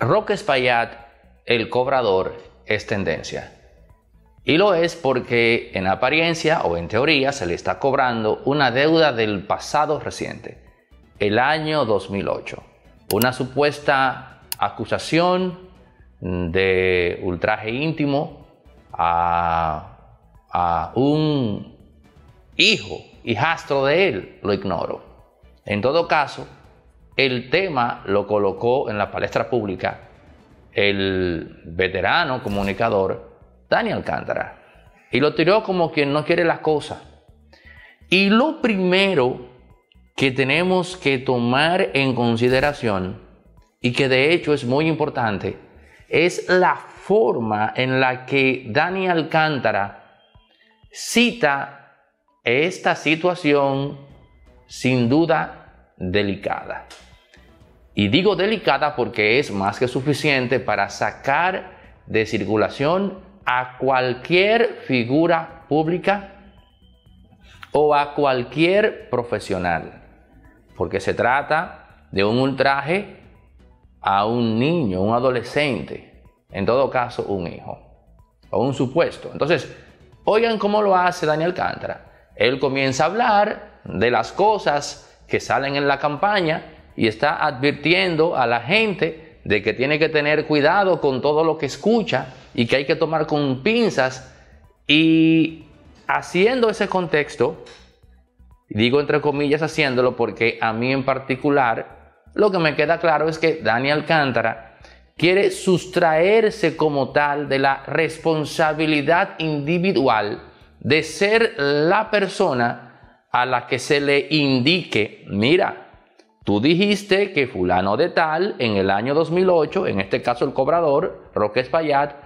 Roque Espaillat, el cobrador, es tendencia. Y lo es porque en apariencia o en teoría se le está cobrando una deuda del pasado reciente, el año 2008. Una supuesta acusación de ultraje íntimo a un hijo, hijastro de él, lo ignoro. En todo caso, el tema lo colocó en la palestra pública el veterano comunicador Dani Alcántara y lo tiró como quien no quiere las cosas. Y lo primero que tenemos que tomar en consideración, y que de hecho es muy importante, es la forma en la que Dani Alcántara cita esta situación sin duda delicada. Y digo delicada porque es más que suficiente para sacar de circulación a cualquier figura pública o a cualquier profesional, porque se trata de un ultraje a un niño, un adolescente, en todo caso un hijo o un supuesto. Entonces, oigan cómo lo hace Dani Alcántara. Él comienza a hablar de las cosas que salen en la campaña y está advirtiendo a la gente de que tiene que tener cuidado con todo lo que escucha y que hay que tomar con pinzas. Y haciendo ese contexto, digo entre comillas haciéndolo porque a mí en particular lo que me queda claro es que Dani Alcántara quiere sustraerse como tal de la responsabilidad individual de ser la persona a la que se le indique: mira, tú dijiste que fulano de tal en el año 2008, en este caso el cobrador, Roque Espaillat,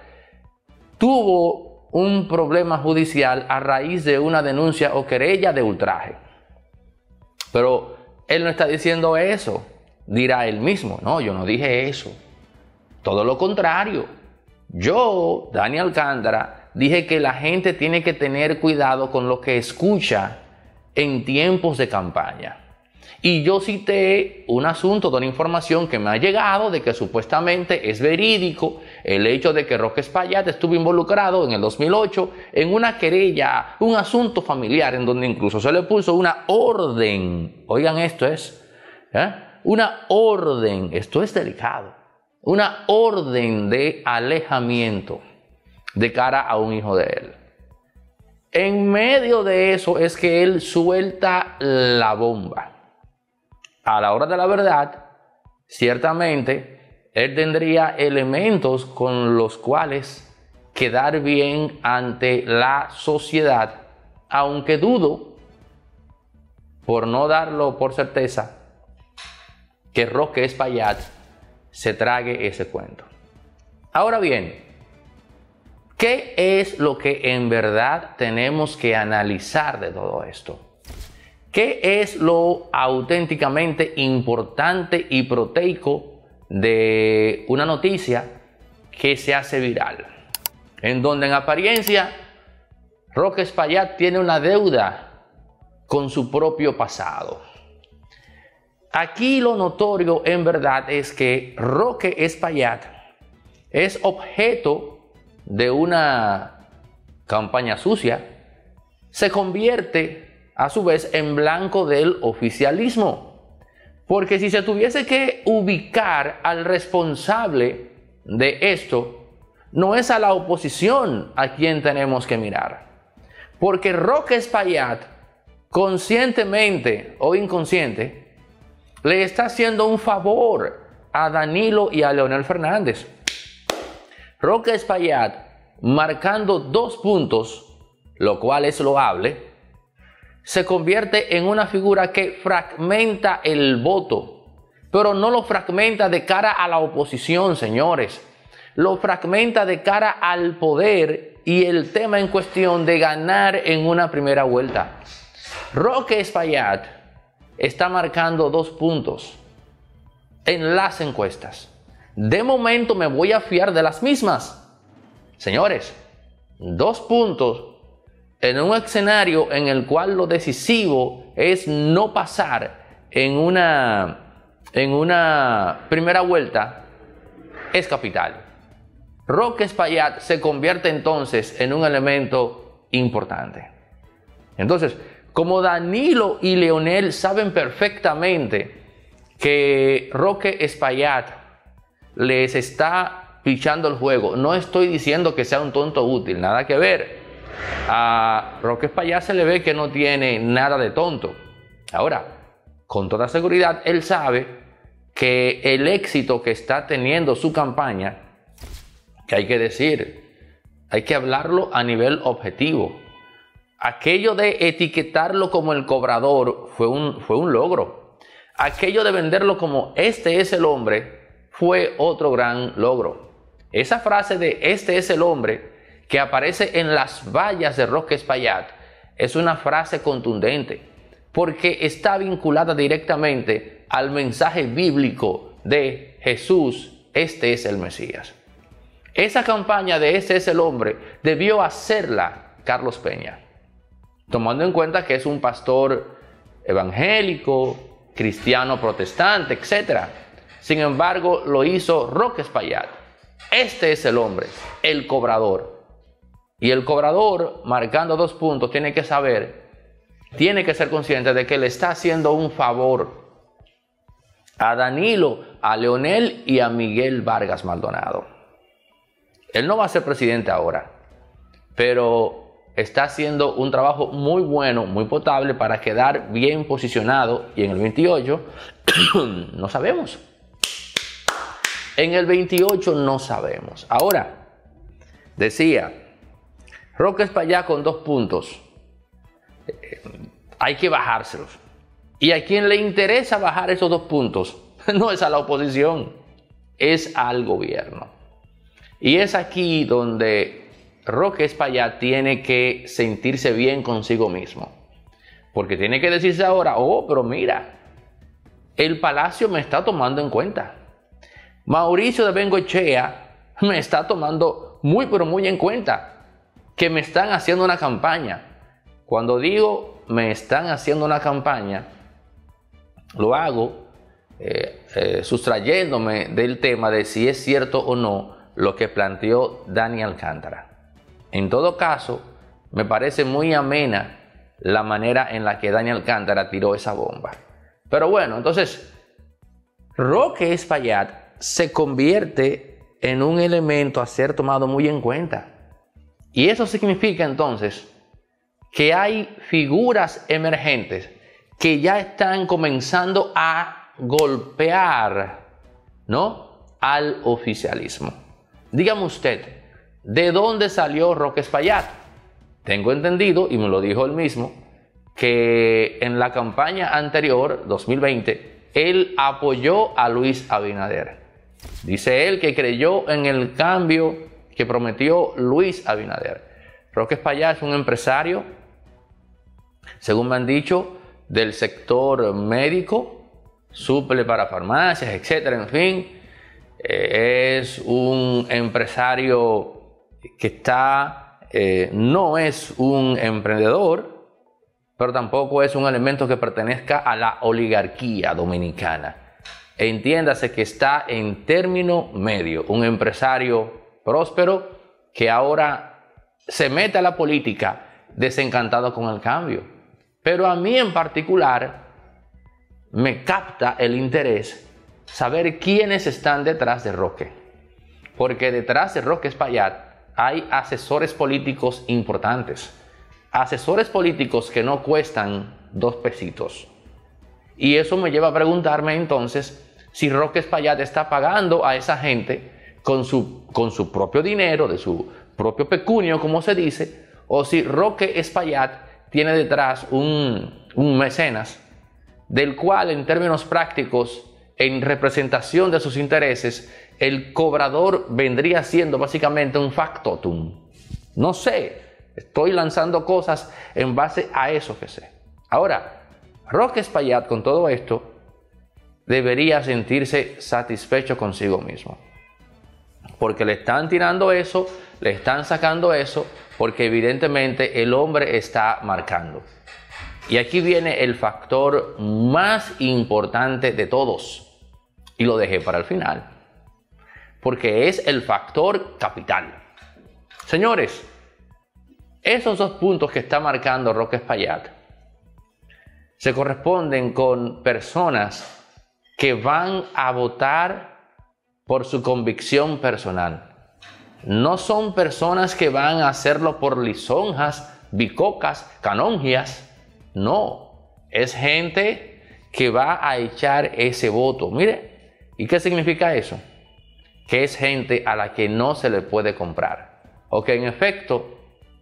tuvo un problema judicial a raíz de una denuncia o querella de ultraje. Pero él no está diciendo eso, dirá él mismo. No, yo no dije eso. Todo lo contrario. Yo, Dani Alcántara, dije que la gente tiene que tener cuidado con lo que escucha en tiempos de campaña. Y yo cité un asunto de una información que me ha llegado de que supuestamente es verídico el hecho de que Roque Espaillat estuvo involucrado en el 2008 en una querella, un asunto familiar en donde incluso se le puso una orden. Oigan, esto es una orden, esto es delicado, una orden de alejamiento de cara a un hijo de él. En medio de eso es que él suelta la bomba. A la hora de la verdad, ciertamente, él tendría elementos con los cuales quedar bien ante la sociedad, aunque dudo, por no darlo por certeza, que Roque Espaillat se trague ese cuento. Ahora bien, ¿qué es lo que en verdad tenemos que analizar de todo esto? ¿Qué es lo auténticamente importante y proteico de una noticia que se hace viral? En donde en apariencia Roque Espaillat tiene una deuda con su propio pasado. Aquí lo notorio en verdad es que Roque Espaillat es objeto de una campaña sucia. Se convierte a su vez en blanco del oficialismo, porque si se tuviese que ubicar al responsable de esto, no es a la oposición a quien tenemos que mirar, porque Roque Espaillat, conscientemente o inconsciente, le está haciendo un favor a Danilo y a Leonel Fernández. Roque Espaillat marcando 2 puntos, lo cual es loable, se convierte en una figura que fragmenta el voto, pero no lo fragmenta de cara a la oposición, señores. Lo fragmenta de cara al poder y el tema en cuestión de ganar en una primera vuelta. Roque Espaillat está marcando 2 puntos en las encuestas. De momento me voy a fiar de las mismas. Señores, 2 puntos. En un escenario en el cual lo decisivo es no pasar en una primera vuelta, es capital. Roque Espaillat se convierte entonces en un elemento importante. Entonces, como Danilo y Leonel saben perfectamente que Roque Espaillat les está pichando el juego, no estoy diciendo que sea un tonto útil, nada que ver. A Roque Espaillat se le ve que no tiene nada de tonto. Ahora, con toda seguridad, él sabe que el éxito que está teniendo su campaña, que hay que decir, hay que hablarlo a nivel objetivo. Aquello de etiquetarlo como el cobrador fue un logro. Aquello de venderlo como este es el hombre fue otro gran logro. Esa frase de este es el hombre que aparece en las vallas de Roque Espaillat es una frase contundente porque está vinculada directamente al mensaje bíblico de Jesús, este es el Mesías. Esa campaña de este es el hombre debió hacerla Carlos Peña, tomando en cuenta que es un pastor evangélico, cristiano, protestante, etc. Sin embargo, lo hizo Roque Espaillat. Este es el hombre, el cobrador. Y el cobrador, marcando dos puntos, tiene que saber, tiene que ser consciente de que le está haciendo un favor a Danilo, a Leonel y a Miguel Vargas Maldonado. Él no va a ser presidente ahora, pero está haciendo un trabajo muy bueno, muy potable para quedar bien posicionado. Y en el 28 no sabemos. En el 28 no sabemos. Ahora, decía, Roque Espaillat con 2 puntos. Hay que bajárselos. Y a quien le interesa bajar esos 2 puntos no es a la oposición, es al gobierno. Y es aquí donde Roque Espaillat tiene que sentirse bien consigo mismo, porque tiene que decirse ahora, oh, pero mira, el Palacio me está tomando en cuenta. Mauricio de Bengoechea me está tomando muy, pero muy en cuenta, que me están haciendo una campaña. Cuando digo me están haciendo una campaña, lo hago sustrayéndome del tema de si es cierto o no lo que planteó Dani Alcántara. En todo caso, me parece muy amena la manera en la que Dani Alcántara tiró esa bomba. Pero bueno, entonces, Roque Espaillat se convierte en un elemento a ser tomado muy en cuenta. Y eso significa entonces que hay figuras emergentes que ya están comenzando a golpear, ¿no?, al oficialismo. Dígame usted, ¿de dónde salió Roque Espaillat? Tengo entendido, y me lo dijo él mismo, que en la campaña anterior, 2020, él apoyó a Luis Abinader. Dice él que creyó en el cambio que prometió Luis Abinader. Roque Espaillat es un empresario, según me han dicho, del sector médico, suple para farmacias, etcétera, en fin. Es un empresario que está, no es un emprendedor, pero tampoco es un elemento que pertenezca a la oligarquía dominicana. Entiéndase que está en término medio, un empresario próspero que ahora se mete a la política desencantado con el cambio. Pero a mí en particular me capta el interés saber quiénes están detrás de Roque, porque detrás de Roque Espaillat hay asesores políticos importantes, asesores políticos que no cuestan 2 pesitos. Y eso me lleva a preguntarme entonces si Roque Espaillat está pagando a esa gente con su propio dinero, de su propio pecunio, como se dice, o si Roque Espaillat tiene detrás un mecenas, del cual en términos prácticos, en representación de sus intereses, el cobrador vendría siendo básicamente un factotum. No sé, estoy lanzando cosas en base a eso que sé. Ahora, Roque Espaillat con todo esto debería sentirse satisfecho consigo mismo, porque le están tirando eso, le están sacando eso, porque evidentemente el hombre está marcando. Y aquí viene el factor más importante de todos, y lo dejé para el final. porque es el factor capital. Señores, esos dos puntos que está marcando Roque Espaillat se corresponden con personas que van a votar por su convicción personal. No son personas que van a hacerlo por lisonjas, bicocas, canongias. No, es gente que va a echar ese voto. Mire, ¿y qué significa eso? Que es gente a la que no se le puede comprar, o que en efecto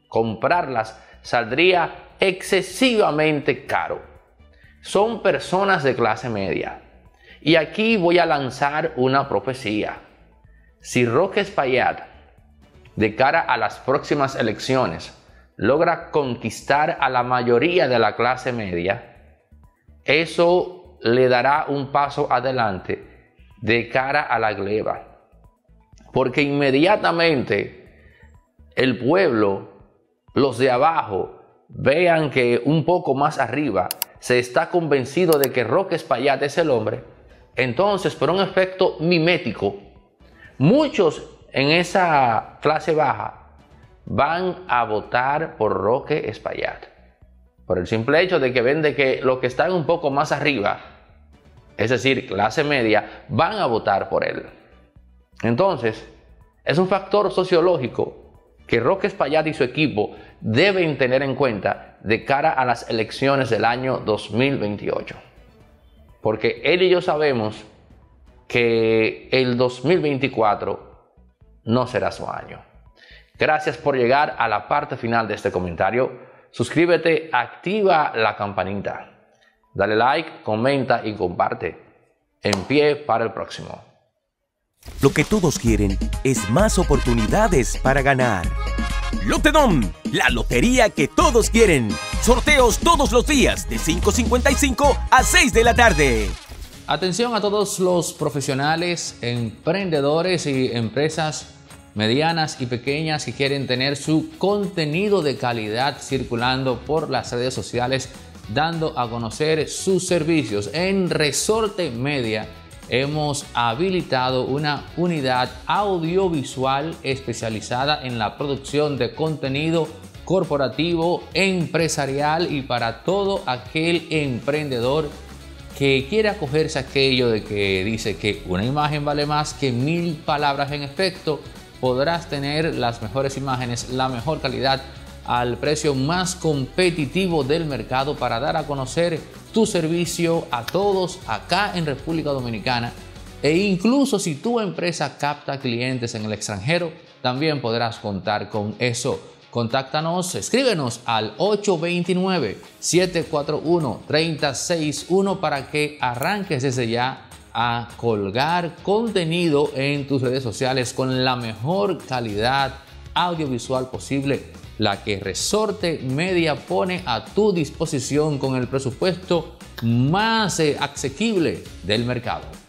comprarlas saldría excesivamente caro. Son personas de clase media. Y aquí voy a lanzar una profecía. Si Roque Espaillat, de cara a las próximas elecciones, logra conquistar a la mayoría de la clase media, eso le dará un paso adelante de cara a la gleba. Porque inmediatamente el pueblo, los de abajo, vean que un poco más arriba se está convencido de que Roque Espaillat es el hombre. Entonces, por un efecto mimético, muchos en esa clase baja van a votar por Roque Espaillat, por el simple hecho de que ven de que los que están un poco más arriba, es decir, clase media, van a votar por él. Entonces, es un factor sociológico que Roque Espaillat y su equipo deben tener en cuenta de cara a las elecciones del año 2028. Porque él y yo sabemos que el 2024 no será su año. Gracias por llegar a la parte final de este comentario. Suscríbete, activa la campanita, dale like, comenta y comparte. En pie para el próximo. Lo que todos quieren es más oportunidades para ganar. Lotedom, la lotería que todos quieren. Sorteos todos los días de 5:55 a 6 de la tarde. Atención a todos los profesionales, emprendedores y empresas medianas y pequeñas que quieren tener su contenido de calidad circulando por las redes sociales, dando a conocer sus servicios. En Resorte Media hemos habilitado una unidad audiovisual especializada en la producción de contenido corporativo, empresarial y para todo aquel emprendedor que quiere acogerse a aquello de que dice que una imagen vale más que 1000 palabras. En efecto, podrás tener las mejores imágenes, la mejor calidad al precio más competitivo del mercado para dar a conocer tu servicio a todos acá en República Dominicana. E incluso si tu empresa capta clientes en el extranjero, también podrás contar con eso. Contáctanos, escríbenos al 829-741-3061 para que arranques desde ya a colgar contenido en tus redes sociales con la mejor calidad audiovisual posible, la que Resorte Media pone a tu disposición con el presupuesto más asequible del mercado.